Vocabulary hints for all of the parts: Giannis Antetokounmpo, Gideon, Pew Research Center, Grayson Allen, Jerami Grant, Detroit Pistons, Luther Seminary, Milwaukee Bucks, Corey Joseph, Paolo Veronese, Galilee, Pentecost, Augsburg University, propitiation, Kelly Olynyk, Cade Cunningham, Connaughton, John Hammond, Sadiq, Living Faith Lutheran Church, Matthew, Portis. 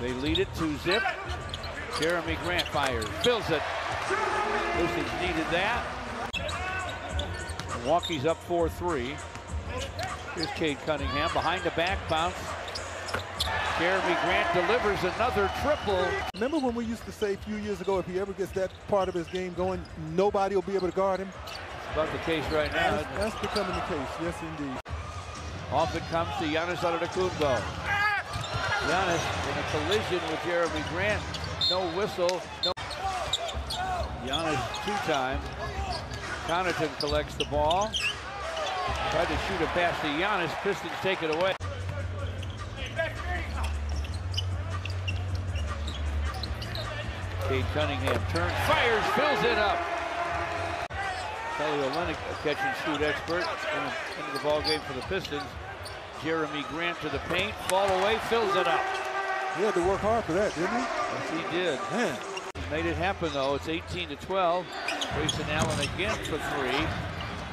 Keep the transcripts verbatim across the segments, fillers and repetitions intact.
They lead it to Zip. Jerami Grant fires, fills it. Lucy's needed that. Milwaukee's up four three. Here's Cade Cunningham, behind the back bounce. Jerami Grant delivers another triple. Remember when we used to say a few years ago, if he ever gets that part of his game going, nobody will be able to guard him? It's about the case right now. That's, that's becoming the case, yes indeed. Off it comes to Giannis Antetokounmpo. Giannis in a collision with Jerami Grant. No whistle. No. Giannis two times. Connaughton collects the ball. Tried to shoot it past to Giannis. Pistons take it away. Cade Cunningham turns, fires, fills it up. Kelly Olynyk, a catch and shoot expert, in, into the ball game for the Pistons. Jerami Grant to the paint, fall away, fills it up. He had to work hard for that, didn't he? Yes, he did. Man. He made it happen though. It's eighteen to twelve. Grayson Allen again for three.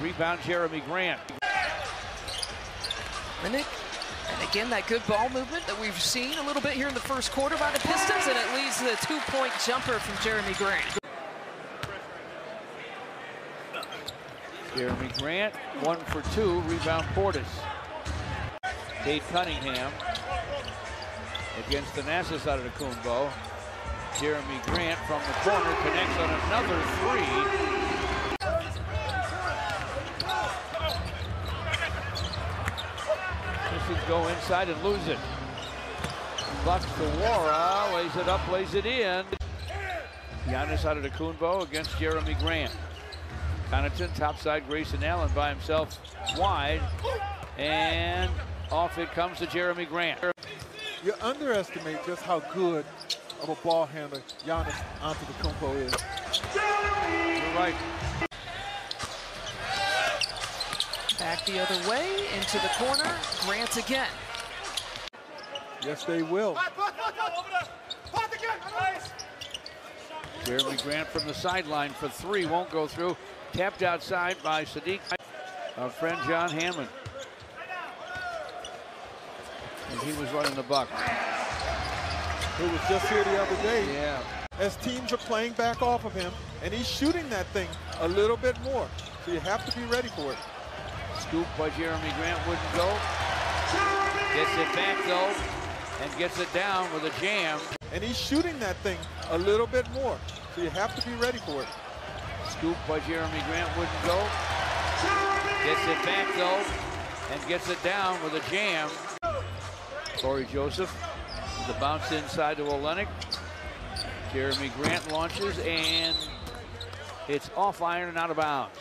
Rebound, Jerami Grant. And, it, and again, that good ball movement that we've seen a little bit here in the first quarter by the Pistons, and it leads to the two-point jumper from Jerami Grant. Jerami Grant, one for two. Rebound, Portis. Cade Cunningham against Giannis Antetokounmpo. Jerami Grant from the corner connects on another three. Go inside and lose it. Bucks to Wara, lays it up, lays it in. Giannis Antetokounmpo against Jerami Grant. Connaughton topside Grayson Allen by himself wide, and off it comes to Jerami Grant. You underestimate just how good of a ball handler Giannis Antetokounmpo is. You're right. Back the other way, into the corner, Grant again. Yes, they will. Jerami Grant from the sideline for three, won't go through. Tapped outside by Sadiq, our friend John Hammond. And he was running the buck. Who was just here the other day. Yeah. As teams are playing back off of him, and he's shooting that thing a little bit more. So you have to be ready for it. Scoop by Jerami Grant, wouldn't go. Gets it back though, and gets it down with a jam. And he's shooting that thing a little bit more, so you have to be ready for it. Scoop by Jerami Grant, wouldn't go. Gets it back though, and gets it down with a jam. Corey Joseph, the bounce inside to Olynyk. Jerami Grant launches, and it's off iron and out of bounds.